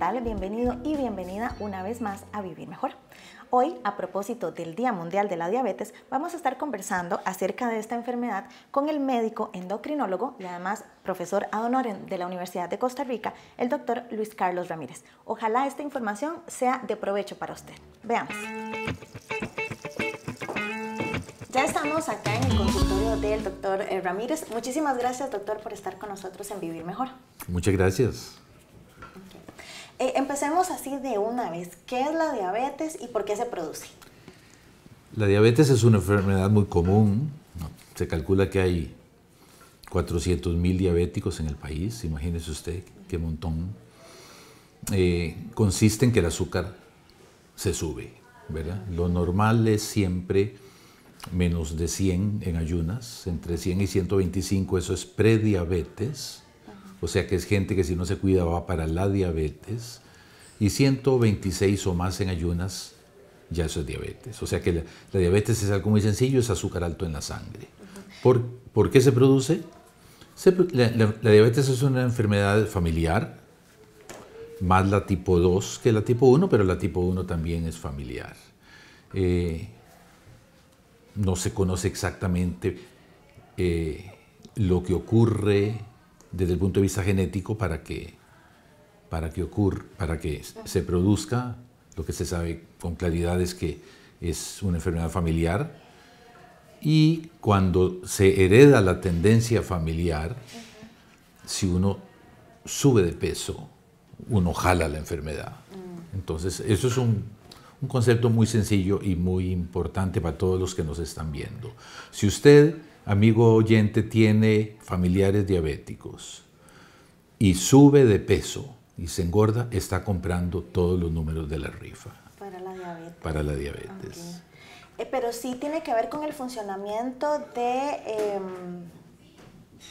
tal? Bienvenido y bienvenida una vez más a Vivir Mejor. Hoy, a propósito del Día Mundial de la Diabetes, vamos a estar conversando acerca de esta enfermedad con el médico endocrinólogo y además profesor ad honorem de la Universidad de Costa Rica, el doctor Luis Carlos Ramírez. Ojalá esta información sea de provecho para usted. Veamos. Ya estamos acá en el consultorio del doctor Ramírez. Muchísimas gracias, doctor, por estar con nosotros en Vivir Mejor. Muchas gracias. Okay. Empecemos así de una vez. ¿Qué es la diabetes y por qué se produce? La diabetes es una enfermedad muy común. Se calcula que hay 400.000 diabéticos en el país. Imagínese usted qué montón. Consiste en que el azúcar se sube, ¿verdad? Lo normal es siempre menos de 100 en ayunas, entre 100 y 125, eso es prediabetes, o sea que es gente que si no se cuida va para la diabetes, y 126 o más en ayunas, ya eso es diabetes. O sea que la diabetes es algo muy sencillo, es azúcar alto en la sangre. ¿Por qué se produce? La diabetes es una enfermedad familiar, más la tipo 2 que la tipo 1, pero la tipo 1 también es familiar. No se conoce exactamente lo que ocurre desde el punto de vista genético para que se produzca. Lo que se sabe con claridad es que es una enfermedad familiar y cuando se hereda la tendencia familiar, si uno sube de peso, uno jala la enfermedad. Entonces, eso es un concepto muy sencillo y muy importante para todos los que nos están viendo. Si usted, amigo oyente, tiene familiares diabéticos y sube de peso y se engorda, está comprando todos los números de la rifa. Para la diabetes. Para la diabetes. Okay. Pero sí tiene que ver con el funcionamiento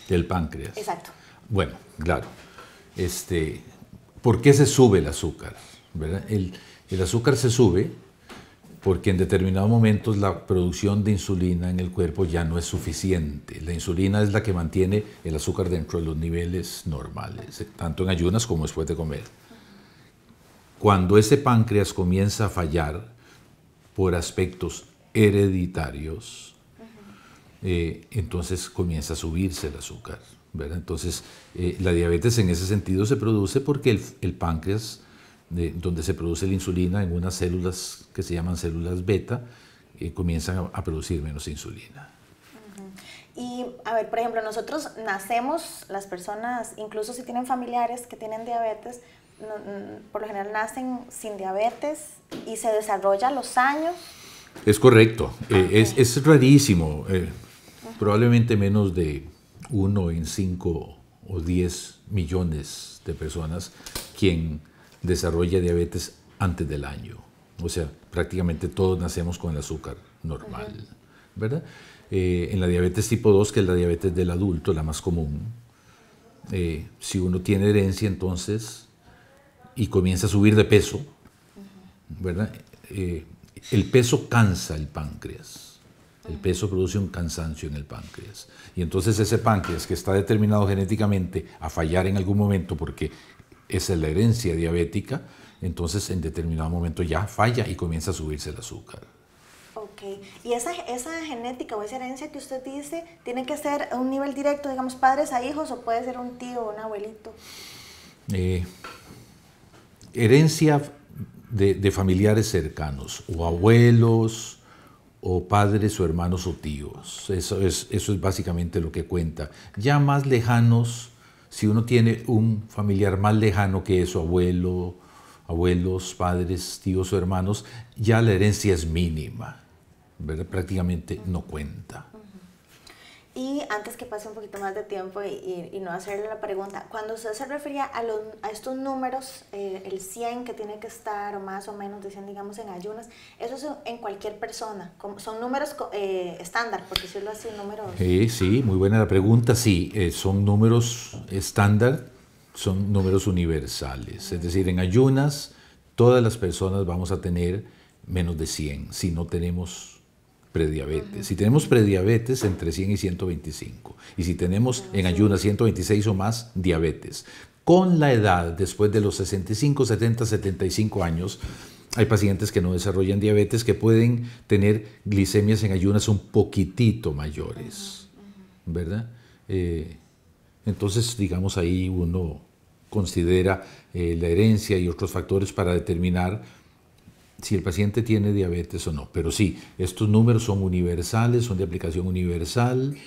del páncreas. Exacto. Bueno, claro. ¿Por qué se sube el azúcar? ¿Verdad? El azúcar se sube porque en determinados momentos la producción de insulina en el cuerpo ya no es suficiente. La insulina es la que mantiene el azúcar dentro de los niveles normales, tanto en ayunas como después de comer. Cuando ese páncreas comienza a fallar por aspectos hereditarios, entonces comienza a subirse el azúcar, ¿verdad? Entonces la diabetes en ese sentido se produce porque el páncreas, donde se produce la insulina en unas células que se llaman células beta, comienzan a producir menos insulina. Y, a ver, por ejemplo, nosotros nacemos, las personas, incluso si tienen familiares que tienen diabetes, por lo general nacen sin diabetes y se desarrolla a los años. Es correcto, okay. Es rarísimo, probablemente menos de 1 en 5 o 10 millones de personas quien desarrolla diabetes antes del año. O sea, prácticamente todos nacemos con el azúcar normal, ¿verdad? En la diabetes tipo 2, que es la diabetes del adulto, la más común, si uno tiene herencia entonces y comienza a subir de peso, ¿verdad? El peso cansa el páncreas. El peso produce un cansancio en el páncreas. Y entonces ese páncreas que está determinado genéticamente a fallar en algún momento porque esa es la herencia diabética, entonces en determinado momento ya falla y comienza a subirse el azúcar. Ok, y esa genética o esa herencia que usted dice, ¿tiene que ser a un nivel directo, digamos, padres a hijos, o puede ser un tío o un abuelito? Herencia de familiares cercanos, o abuelos, o padres o hermanos o tíos. Eso es básicamente lo que cuenta. Ya más lejanos, si uno tiene un familiar más lejano que eso, abuelos, padres, tíos o hermanos, ya la herencia es mínima, ¿verdad? Prácticamente no cuenta. Y antes que pase un poquito más de tiempo y no hacerle la pregunta, cuando usted se refería a estos números, el 100 que tiene que estar, o más o menos de 100, digamos, en ayunas, eso es en cualquier persona, son números estándar, por decirlo así, números... Sí, muy buena la pregunta, sí, son números estándar, son números universales, es decir, en ayunas todas las personas vamos a tener menos de 100, si no tenemos prediabetes. Si tenemos prediabetes, entre 100 y 125. Y si tenemos en ayunas 126 o más, diabetes. con la edad, después de los 65, 70, 75 años, hay pacientes que no desarrollan diabetes que pueden tener glicemias en ayunas un poquitito mayores, ¿verdad? Entonces, digamos, ahí uno considera la herencia y otros factores para determinar si el paciente tiene diabetes o no. Pero sí, estos números son universales, son de aplicación universal.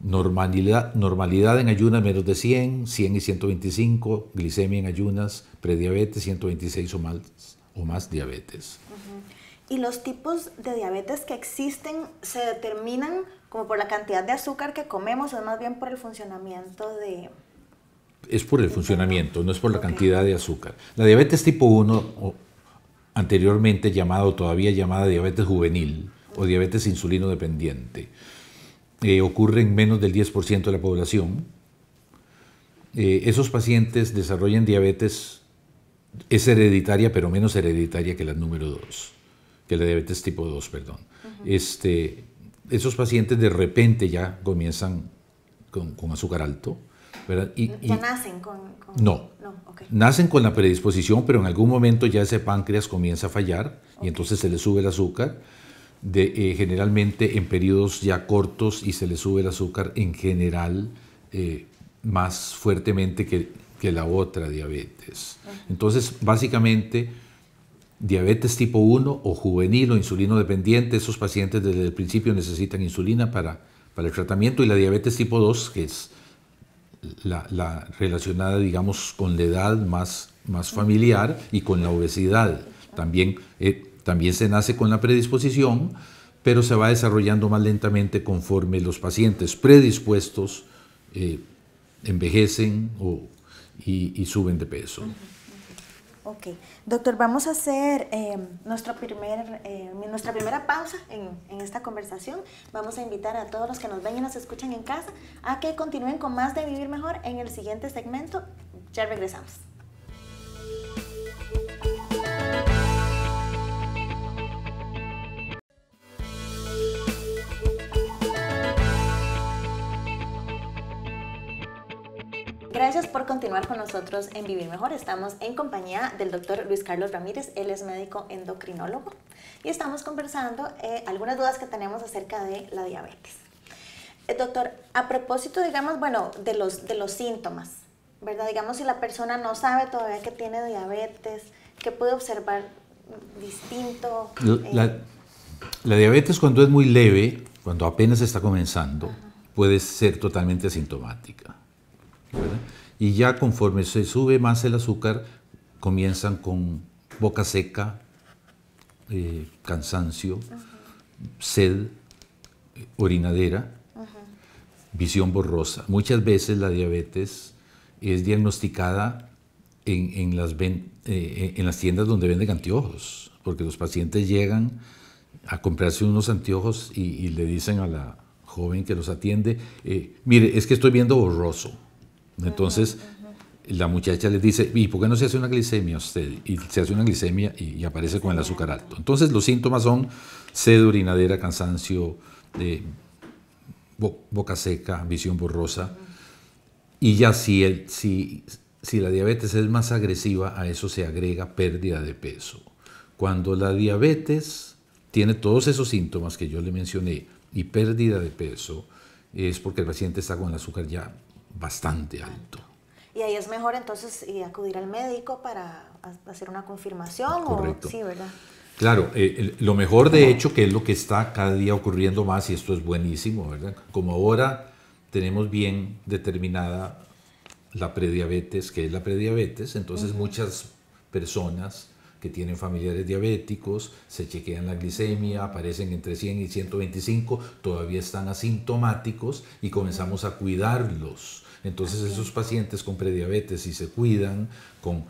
Normalidad en ayunas menos de 100, 100 y 125, glicemia en ayunas, prediabetes, 126 o más diabetes. ¿Y los tipos de diabetes que existen se determinan como por la cantidad de azúcar que comemos o más bien por el funcionamiento de...? Es por el funcionamiento, no es por la cantidad de azúcar. La diabetes tipo 1, o anteriormente llamada o todavía llamada diabetes juvenil o diabetes insulino dependiente, ocurre en menos del 10% de la población. Esos pacientes desarrollan diabetes, es hereditaria, pero menos hereditaria que la número 2, que la diabetes tipo 2, perdón. Esos pacientes de repente ya comienzan con azúcar alto. ¿Ya nacen con...? No, okay. Nacen con la predisposición, pero en algún momento ya ese páncreas comienza a fallar y entonces se le sube el azúcar, generalmente en periodos ya cortos, y se le sube el azúcar en general más fuertemente que la otra diabetes. Entonces, básicamente, diabetes tipo 1 o juvenil o insulino dependiente, esos pacientes desde el principio necesitan insulina para el tratamiento, y la diabetes tipo 2, que es... La relacionada, digamos, con la edad más familiar y con la obesidad. También se nace con la predisposición, pero se va desarrollando más lentamente conforme los pacientes predispuestos envejecen y suben de peso. Ok. Doctor, vamos a hacer nuestra primera pausa en esta conversación. Vamos a invitar a todos los que nos ven y nos escuchan en casa a que continúen con más de Vivir Mejor en el siguiente segmento. Ya regresamos. Gracias por continuar con nosotros en Vivir Mejor. Estamos en compañía del doctor Luis Carlos Ramírez. Él es médico endocrinólogo y estamos conversando algunas dudas que tenemos acerca de la diabetes. Doctor, a propósito, digamos, bueno, de los síntomas, ¿verdad? Digamos, si la persona no sabe todavía que tiene diabetes, ¿qué puede observar distinto? La diabetes, cuando es muy leve, cuando apenas está comenzando, puede ser totalmente asintomática, ¿verdad? Y ya conforme se sube más el azúcar, comienzan con boca seca, cansancio, sed, orinadera, visión borrosa. Muchas veces la diabetes es diagnosticada en las tiendas donde venden anteojos, porque los pacientes llegan a comprarse unos anteojos y le dicen a la joven que los atiende, mire, es que estoy viendo borroso. Entonces, la muchacha les dice, ¿y por qué no se hace una glicemia usted? Y se hace una glicemia y aparece con el azúcar alto. Entonces, los síntomas son sed, orinadera, cansancio, boca seca, visión borrosa. Y ya si la diabetes es más agresiva, a eso se agrega pérdida de peso. Cuando la diabetes tiene todos esos síntomas que yo le mencioné y pérdida de peso, es porque el paciente está con el azúcar ya bastante alto. Y ahí es mejor entonces acudir al médico para hacer una confirmación. Correcto. Sí, ¿verdad? Claro, lo mejor de hecho, que es lo que está cada día ocurriendo más, y esto es buenísimo, ¿verdad? Como ahora tenemos bien determinada la prediabetes, que es la prediabetes, entonces muchas personas que tienen familiares diabéticos se chequean la glicemia, aparecen entre 100 y 125, todavía están asintomáticos y comenzamos a cuidarlos. Entonces esos pacientes con prediabetes, si se cuidan con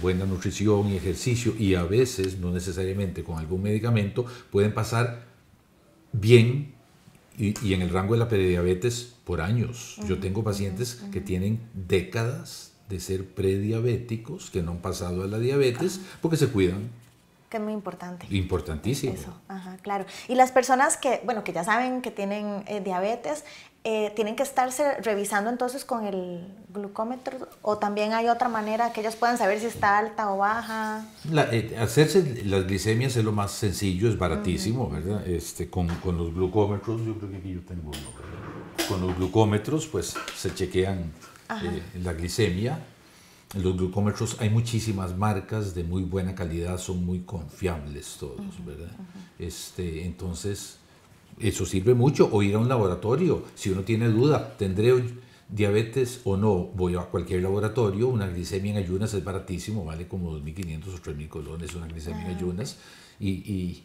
buena nutrición y ejercicio, y a veces no necesariamente con algún medicamento, pueden pasar bien y en el rango de la prediabetes por años. Yo tengo pacientes que tienen décadas de ser prediabéticos, que no han pasado a la diabetes porque se cuidan. Que es muy importante. Importantísimo. Eso, ajá, claro. Y las personas que, bueno, que ya saben que tienen diabetes, tienen que estarse revisando entonces con el glucómetro, o también hay otra manera que ellos puedan saber si está alta o baja. Hacerse las glicemias es lo más sencillo, es baratísimo, ¿verdad? Con los glucómetros, yo creo que aquí yo tengo uno. Con los glucómetros, pues se chequean la glicemia. En los glucómetros hay muchísimas marcas de muy buena calidad, son muy confiables todos, ¿verdad? Entonces, eso sirve mucho, o ir a un laboratorio. Si uno tiene duda, ¿tendré diabetes o no? Voy a cualquier laboratorio, una glicemia en ayunas es baratísimo, vale como 2.500 o 3.000 colones una glicemia en ayunas, y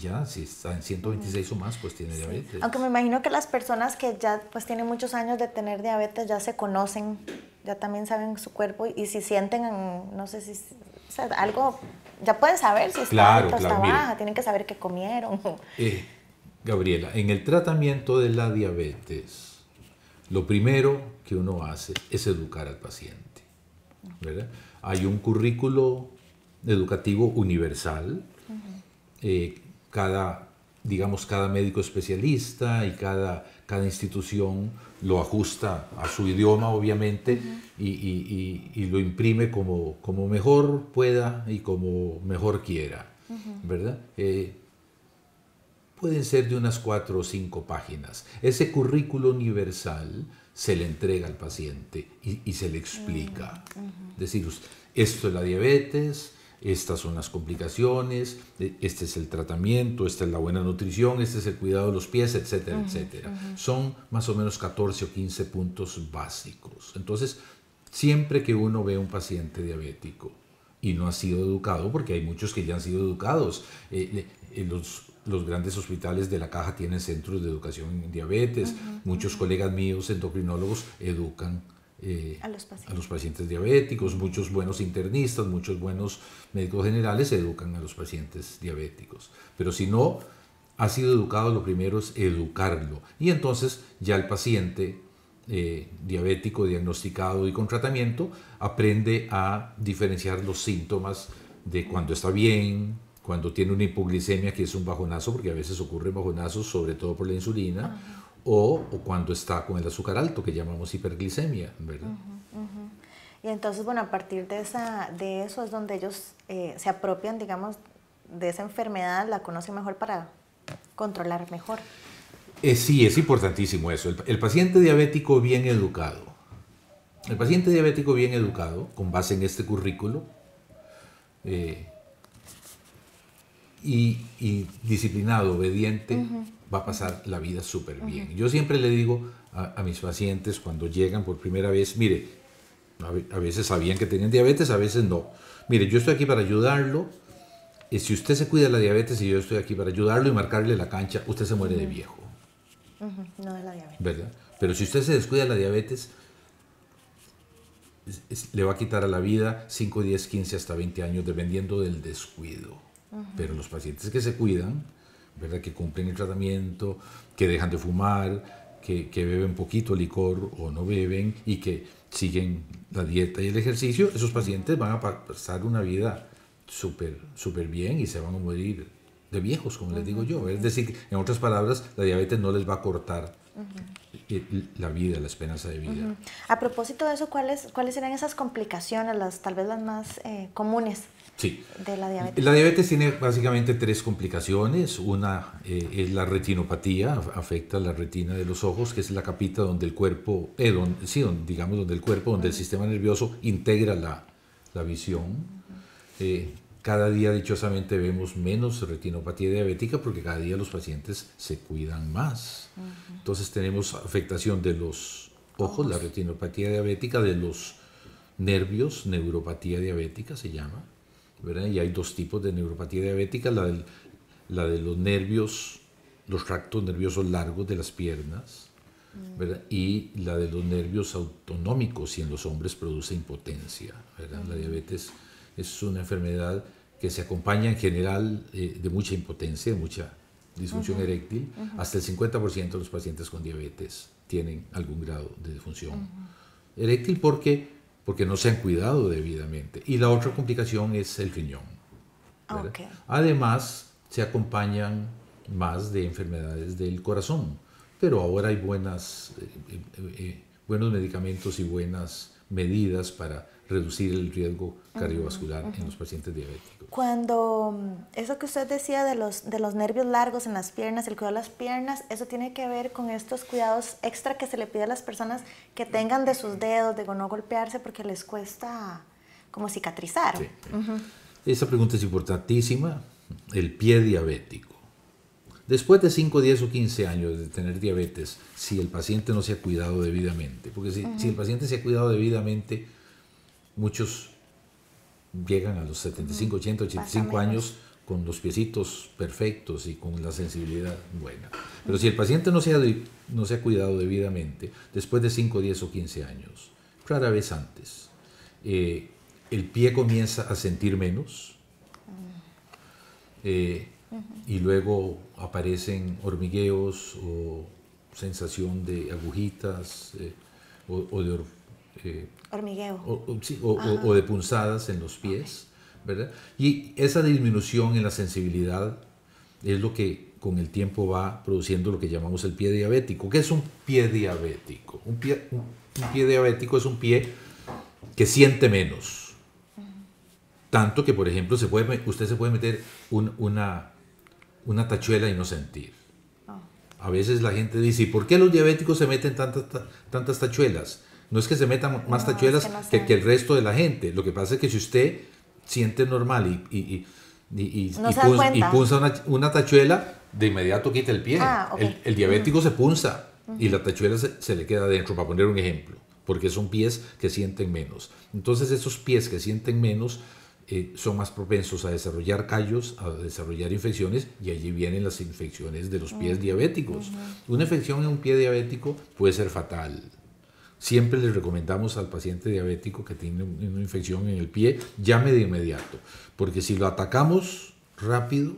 ya, si está en 126 o más, pues tiene diabetes. Aunque me imagino que las personas que ya pues tienen muchos años de tener diabetes ya se conocen, ya también saben su cuerpo, y si sienten, no sé si, o sea, algo, ya pueden saber si está alta o está baja, tienen que saber qué comieron. Gabriela, en el tratamiento de la diabetes, lo primero que uno hace es educar al paciente, ¿verdad? Hay un currículo educativo universal. Cada médico especialista y cada institución lo ajusta a su idioma, obviamente, y lo imprime como mejor pueda y como mejor quiera, ¿verdad? Pueden ser de unas 4 o 5 páginas. Ese currículo universal se le entrega al paciente y se le explica. Es decir, esto es la diabetes, estas son las complicaciones, este es el tratamiento, esta es la buena nutrición, este es el cuidado de los pies, etcétera, etcétera. Son más o menos 14 o 15 puntos básicos. Entonces, siempre que uno ve a un paciente diabético y no ha sido educado, porque hay muchos que ya han sido educados, los grandes hospitales de la Caja tienen centros de educación en diabetes. Muchos colegas míos, endocrinólogos, educan a los pacientes diabéticos. Muchos buenos internistas, muchos buenos médicos generales educan a los pacientes diabéticos. Pero si no ha sido educado, lo primero es educarlo. Y entonces ya el paciente diabético, diagnosticado y con tratamiento, aprende a diferenciar los síntomas de cuando está bien, cuando tiene una hipoglicemia, que es un bajonazo, porque a veces ocurren bajonazos, sobre todo por la insulina, o cuando está con el azúcar alto, que llamamos hiperglicemia, ¿verdad? Y entonces, bueno, a partir de eso es donde ellos se apropian, digamos, de esa enfermedad, la conocen mejor para controlar mejor. Sí, es importantísimo eso. El paciente diabético bien educado, con base en este currículo, y disciplinado, obediente, va a pasar la vida súper bien. Yo siempre le digo a mis pacientes cuando llegan por primera vez, mire, a veces sabían que tenían diabetes, a veces no. Mire, yo estoy aquí para ayudarlo. Si usted se cuida de la diabetes y yo estoy aquí para ayudarlo y marcarle la cancha, usted se muere de viejo. No de la diabetes. ¿Verdad? Pero si usted se descuida de la diabetes, le va a quitar a la vida 5, 10, 15, hasta 20 años, dependiendo del descuido. Pero los pacientes que se cuidan, ¿verdad?, que cumplen el tratamiento, que dejan de fumar, que beben poquito licor o no beben, y que siguen la dieta y el ejercicio, esos pacientes van a pasar una vida súper bien y se van a morir de viejos, como les digo yo. Es decir, en otras palabras, la diabetes no les va a cortar la vida, la esperanza de vida. A propósito de eso, ¿cuáles eran esas complicaciones, tal vez las más comunes? Sí. De la diabetes. La diabetes tiene básicamente 3 complicaciones. Una es la retinopatía, afecta la retina de los ojos, que es la capita donde el cuerpo, donde el sistema nervioso integra la visión. Cada día, dichosamente, vemos menos retinopatía diabética porque cada día los pacientes se cuidan más. Entonces tenemos afectación de los ojos, la retinopatía diabética, de los nervios, neuropatía diabética se llama, ¿verdad? Y hay 2 tipos de neuropatía diabética, la de los nervios, los tractos nerviosos largos de las piernas, ¿verdad?, y la de los nervios autonómicos, y en los hombres produce impotencia, ¿verdad? La diabetes es una enfermedad que se acompaña en general de mucha impotencia, de mucha disfunción eréctil. Hasta el 50% de los pacientes con diabetes tienen algún grado de disfunción eréctil porque no se han cuidado debidamente. Y la otra complicación es el riñón. Además, se acompañan más de enfermedades del corazón, pero ahora hay buenos medicamentos y buenas medidas para reducir el riesgo cardiovascular en los pacientes diabéticos. Cuando eso que usted decía de los nervios largos en las piernas, el cuidado de las piernas, eso tiene que ver con estos cuidados extra que se le pide a las personas que tengan de sus dedos, de no golpearse porque les cuesta como cicatrizar. Sí. Esa pregunta es importantísima. El pie diabético. Después de 5, 10 o 15 años de tener diabetes, si el paciente no se ha cuidado debidamente, porque si el paciente se ha cuidado debidamente, muchos llegan a los 75, 80, 85 años con los piecitos perfectos y con la sensibilidad buena. Pero si el paciente no se ha cuidado debidamente, después de 5, 10 o 15 años, rara vez antes, el pie comienza a sentir menos y luego aparecen hormigueos o sensación de agujitas o de punzadas en los pies, ¿verdad? Y esa disminución en la sensibilidad es lo que con el tiempo va produciendo lo que llamamos el pie diabético. ¿Qué es un pie diabético? Un pie diabético es un pie que siente menos. Tanto que, por ejemplo, usted se puede meter una tachuela y no sentir. A veces la gente dice, ¿y por qué los diabéticos se meten tantas tachuelas? No es que se metan más tachuelas que el resto de la gente. Lo que pasa es que si usted siente normal y punza una tachuela, de inmediato quita el pie. El diabético se punza y la tachuela se le queda adentro, para poner un ejemplo, porque son pies que sienten menos. Entonces esos pies que sienten menos son más propensos a desarrollar callos, a desarrollar infecciones, y allí vienen las infecciones de los pies diabéticos. Una infección en un pie diabético puede ser fatal. Siempre le recomendamos al paciente diabético que tiene una infección en el pie, llame de inmediato, porque si lo atacamos rápido,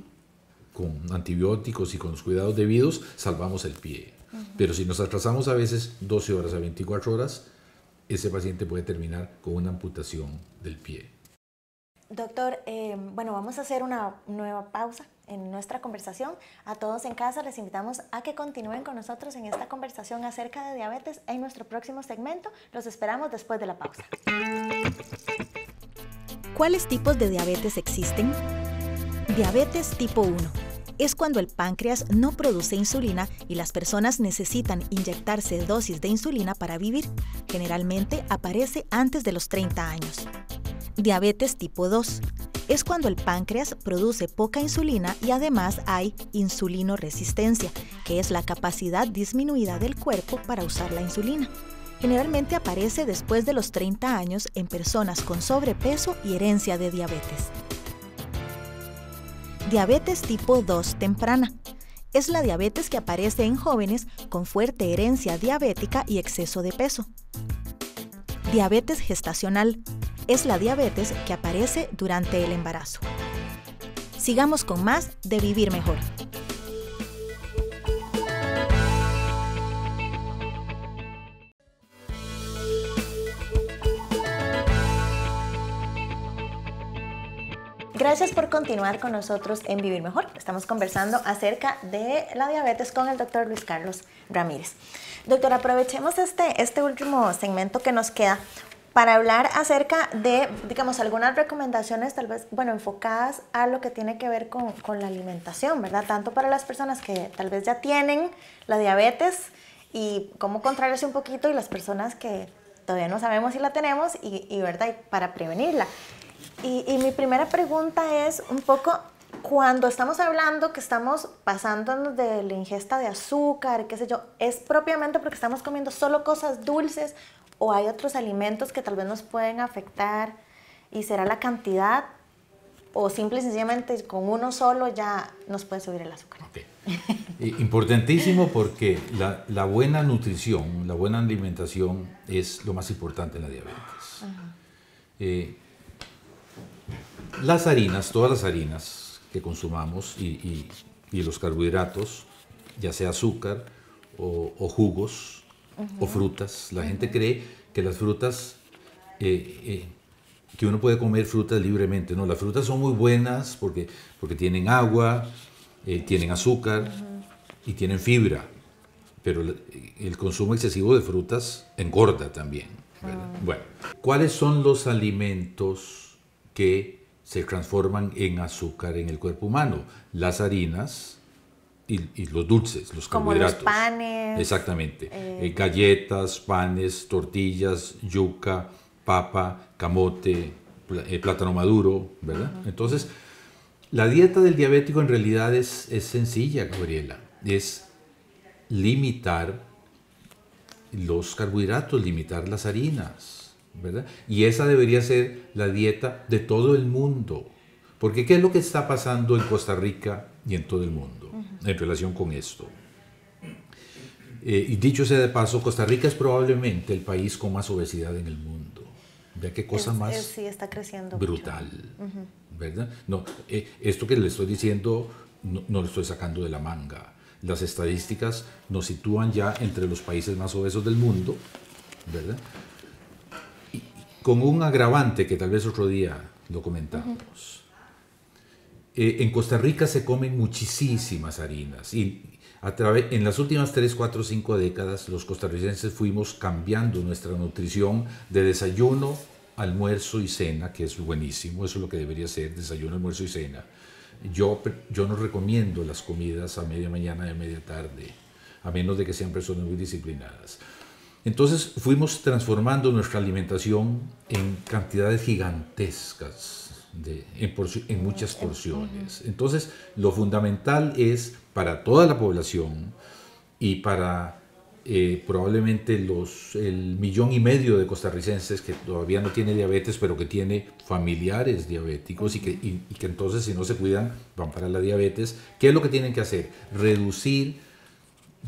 con antibióticos y con los cuidados debidos, salvamos el pie. Pero si nos atrasamos a veces 12 horas a 24 horas, ese paciente puede terminar con una amputación del pie. Doctor, bueno, vamos a hacer una nueva pausa en nuestra conversación. A todos en casa les invitamos a que continúen con nosotros en esta conversación acerca de diabetes en nuestro próximo segmento. Los esperamos después de la pausa. ¿Cuáles tipos de diabetes existen? Diabetes tipo 1. Es cuando el páncreas no produce insulina y las personas necesitan inyectarse dosis de insulina para vivir. Generalmente aparece antes de los 30 años. Diabetes tipo 2. Es cuando el páncreas produce poca insulina y además hay insulinoresistencia, que es la capacidad disminuida del cuerpo para usar la insulina. Generalmente aparece después de los 30 años en personas con sobrepeso y herencia de diabetes. Diabetes tipo 2 temprana. Es la diabetes que aparece en jóvenes con fuerte herencia diabética y exceso de peso. Diabetes gestacional. Es la diabetes que aparece durante el embarazo. Sigamos con más de Vivir Mejor. Gracias por continuar con nosotros en Vivir Mejor. Estamos conversando acerca de la diabetes con el doctor Luis Carlos Ramírez. Doctor, aprovechemos este último segmento que nos queda para hablar acerca de, digamos, algunas recomendaciones tal vez, bueno, enfocadas a lo que tiene que ver con la alimentación, ¿verdad? Tanto para las personas que tal vez ya tienen la diabetes y cómo controlarse un poquito, y las personas que todavía no sabemos si la tenemos y ¿verdad? Y para prevenirla. Y mi primera pregunta es un poco, cuando estamos hablando que estamos pasándonos de la ingesta de azúcar, qué sé yo, ¿es propiamente porque estamos comiendo solo cosas dulces o hay otros alimentos que tal vez nos pueden afectar y será la cantidad, o simple y sencillamente con uno solo ya nos puede subir el azúcar? Okay. Importantísimo, porque la buena nutrición, la buena alimentación es lo más importante en la diabetes. Las harinas, todas las harinas que consumamos y los carbohidratos, ya sea azúcar o jugos, o frutas. La gente cree que las frutas, que uno puede comer frutas libremente. No, las frutas son muy buenas porque tienen agua, tienen azúcar y tienen fibra. pero el consumo excesivo de frutas engorda también, ¿verdad? Bueno, ¿cuáles son los alimentos que se transforman en azúcar en el cuerpo humano? Las harinas y los dulces, los carbohidratos. Como los panes. Exactamente. Galletas, panes, tortillas, yuca, papa, camote, plátano maduro, ¿verdad? Entonces, la dieta del diabético en realidad es sencilla, Gabriela. Es limitar los carbohidratos, limitar las harinas, ¿verdad? Y esa debería ser la dieta de todo el mundo. Porque ¿qué es lo que está pasando en Costa Rica y en todo el mundo en relación con esto? Y dicho sea de paso, Costa Rica es probablemente el país con más obesidad en el mundo. Vea qué cosa más sí está creciendo brutal, ¿verdad? No, esto que le estoy diciendo no lo estoy sacando de la manga. Las estadísticas nos sitúan ya entre los países más obesos del mundo, ¿verdad? Y con un agravante que tal vez otro día lo comentamos. En Costa Rica se comen muchísimas harinas y en las últimas 3, 4, 5 décadas los costarricenses fuimos cambiando nuestra nutrición de desayuno, almuerzo y cena, que es buenísimo, eso es lo que debería ser, desayuno, almuerzo y cena. Yo no recomiendo las comidas a media mañana y a media tarde, a menos de que sean personas muy disciplinadas. Entonces fuimos transformando nuestra alimentación en cantidades gigantescas, en muchas porciones. Entonces lo fundamental es para toda la población y para probablemente el 1,5 millones de costarricenses que todavía no tiene diabetes, pero que tiene familiares diabéticos y que entonces si no se cuidan van para la diabetes. ¿Qué es lo que tienen que hacer? Reducir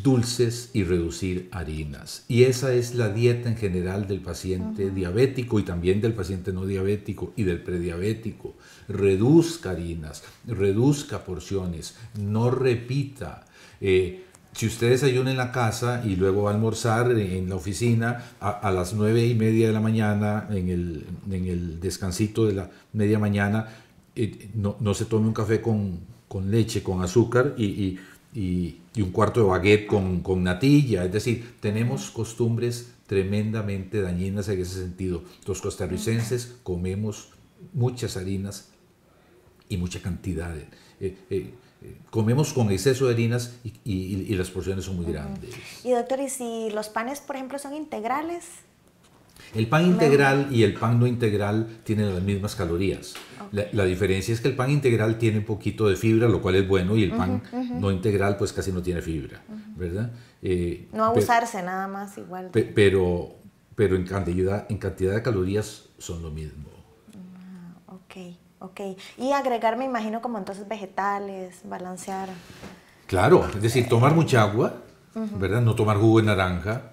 dulces y reducir harinas. Y esa es la dieta en general del paciente diabético y también del paciente no diabético y del prediabético. Reduzca harinas, reduzca porciones, no repita. Si usted desayuna en la casa y luego va a almorzar en la oficina a las 9:30 de la mañana, en el descansito de la media mañana, no se tome un café con leche, con azúcar y un cuarto de baguette con natilla. Es decir, tenemos costumbres tremendamente dañinas en ese sentido. Los costarricenses comemos muchas harinas y mucha cantidad. Comemos con exceso de harinas y las porciones son muy grandes. Y doctor, ¿y si los panes, por ejemplo, son integrales? El pan integral y el pan no integral tienen las mismas calorías. La diferencia es que el pan integral tiene un poquito de fibra, lo cual es bueno, y el pan no integral pues casi no tiene fibra, ¿verdad? No abusarse nada más igual. Pero en cantidad de calorías son lo mismo. Ok, y agregar, me imagino, como entonces vegetales, balancear. Claro, es decir, tomar mucha agua, ¿verdad? No tomar jugo de naranja.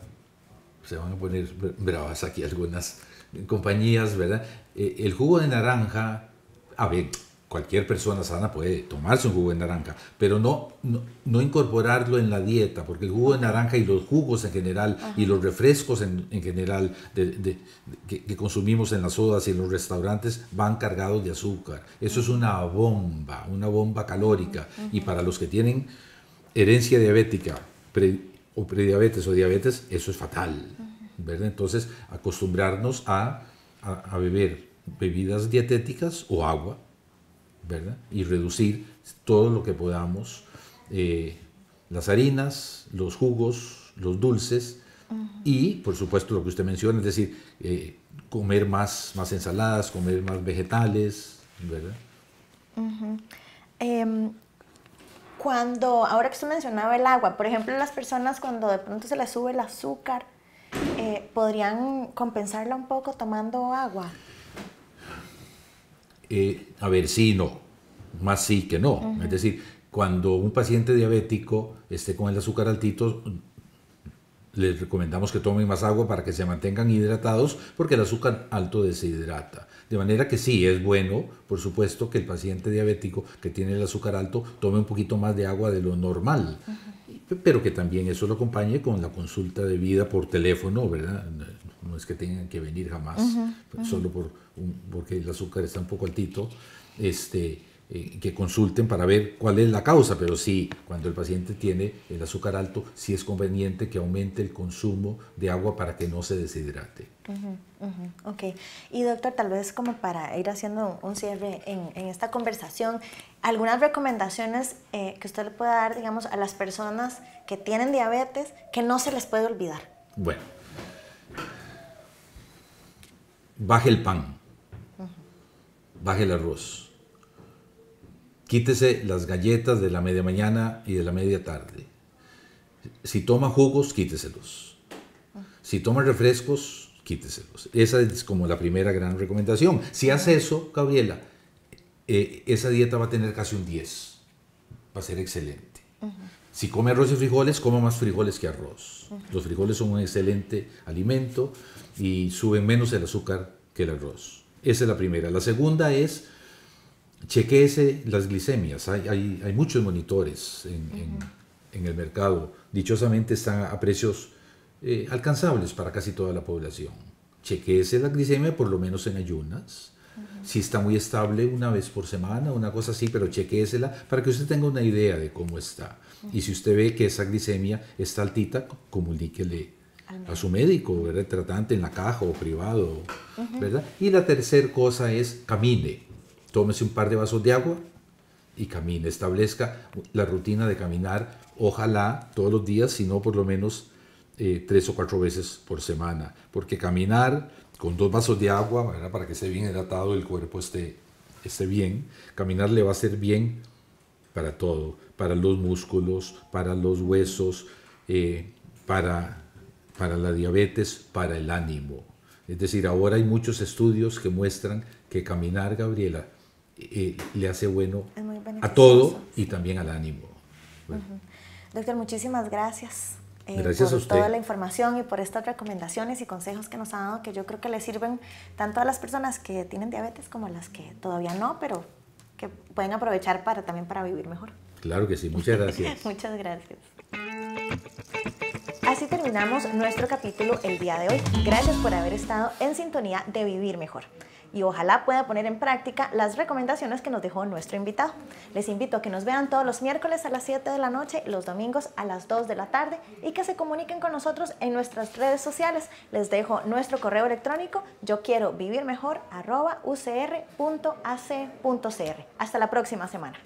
Se van a poner bravas aquí algunas compañías, ¿verdad? El jugo de naranja, a ver, cualquier persona sana puede tomarse un jugo de naranja, pero no incorporarlo en la dieta, porque el jugo de naranja y los jugos en general y los refrescos en general que consumimos en las sodas y en los restaurantes van cargados de azúcar. Eso es una bomba calórica. Y para los que tienen herencia diabética o prediabetes o diabetes, eso es fatal, ¿verdad? Entonces, acostumbrarnos a beber bebidas dietéticas o agua, ¿verdad? Y reducir todo lo que podamos, las harinas, los jugos, los dulces y, por supuesto, lo que usted menciona, es decir, comer más ensaladas, comer más vegetales, ¿verdad? Ahora que usted mencionaba el agua, por ejemplo, las personas cuando de pronto se les sube el azúcar, ¿podrían compensarla un poco tomando agua? A ver, sí, no, más sí que no. Es decir, cuando un paciente diabético esté con el azúcar altito, les recomendamos que tomen más agua para que se mantengan hidratados, porque el azúcar alto deshidrata. De manera que sí, es bueno, por supuesto, que el paciente diabético que tiene el azúcar alto tome un poquito más de agua de lo normal, pero que también eso lo acompañe con la consulta de vida por teléfono, ¿verdad? No es que tengan que venir jamás, solo porque el azúcar está un poco altito, que consulten para ver cuál es la causa, pero sí, cuando el paciente tiene el azúcar alto, sí es conveniente que aumente el consumo de agua para que no se deshidrate. Ok. Y doctor, tal vez como para ir haciendo un cierre en esta conversación, algunas recomendaciones que usted le pueda dar, digamos, a las personas que tienen diabetes, que no se les puede olvidar. Bueno, baje el pan, baje el arroz, quítese las galletas de la media mañana y de la media tarde. Si toma jugos, quíteselos. Si toma refrescos, quíteselos. Esa es como la primera gran recomendación. Si hace eso, Gabriela, esa dieta va a tener casi un 10. Va a ser excelente. Si come arroz y frijoles, coma más frijoles que arroz. Los frijoles son un excelente alimento y suben menos el azúcar que el arroz. Esa es la primera. La segunda es... chequéese las glicemias. Hay muchos monitores en el mercado. Dichosamente están a precios alcanzables para casi toda la población. Chequéese la glicemia por lo menos en ayunas. Si está muy estable, una vez por semana, una cosa así, pero chequéesela para que usted tenga una idea de cómo está. Y si usted ve que esa glicemia está altita, comuníquele a su médico, ¿verdad? Tratante en la caja o privado, ¿verdad? Y la tercera cosa es camine. Tómese un par de vasos de agua y camine. Establezca la rutina de caminar, ojalá todos los días, si no por lo menos 3 o 4 veces por semana. Porque caminar con 2 vasos de agua, ¿verdad?, para que esté bien hidratado, el cuerpo esté bien. Caminar le va a hacer bien para todo, para los músculos, para los huesos, para la diabetes, para el ánimo. Es decir, ahora hay muchos estudios que muestran que caminar, Gabriela, le hace bueno a todo y también al ánimo. Bueno. Doctor, muchísimas gracias, por toda la información y por estas recomendaciones y consejos que nos ha dado, que yo creo que le sirven tanto a las personas que tienen diabetes como a las que todavía no, pero que pueden aprovechar también para vivir mejor. Claro que sí, muchas gracias. Muchas gracias. Así terminamos nuestro capítulo el día de hoy. Gracias por haber estado en sintonía de Vivir Mejor. Y ojalá pueda poner en práctica las recomendaciones que nos dejó nuestro invitado. Les invito a que nos vean todos los miércoles a las 7 de la noche, los domingos a las 2 de la tarde y que se comuniquen con nosotros en nuestras redes sociales. Les dejo nuestro correo electrónico yoquierovivirmejor@ucr.ac.cr. Hasta la próxima semana.